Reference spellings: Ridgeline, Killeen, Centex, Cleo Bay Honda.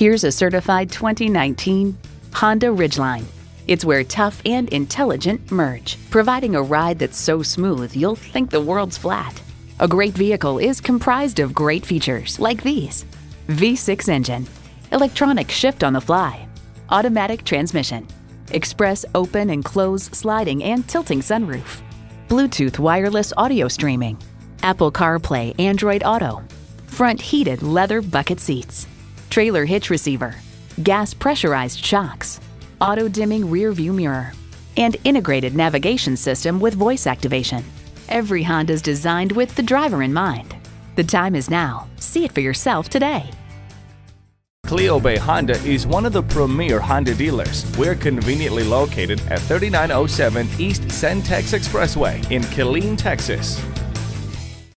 Here's a certified 2019 Honda Ridgeline. It's where tough and intelligent merge, providing a ride that's so smooth you'll think the world's flat. A great vehicle is comprised of great features like these: V6 engine, electronic shift on the fly, automatic transmission, express open and close sliding and tilting sunroof, Bluetooth wireless audio streaming, Apple CarPlay, Android Auto, front heated leather bucket seats, trailer hitch receiver, gas pressurized shocks, auto dimming rear view mirror, and integrated navigation system with voice activation. Every Honda is designed with the driver in mind. The time is now. See it for yourself today. Cleo Bay Honda is one of the premier Honda dealers. We're conveniently located at 3907 East Centex Expressway in Killeen, Texas.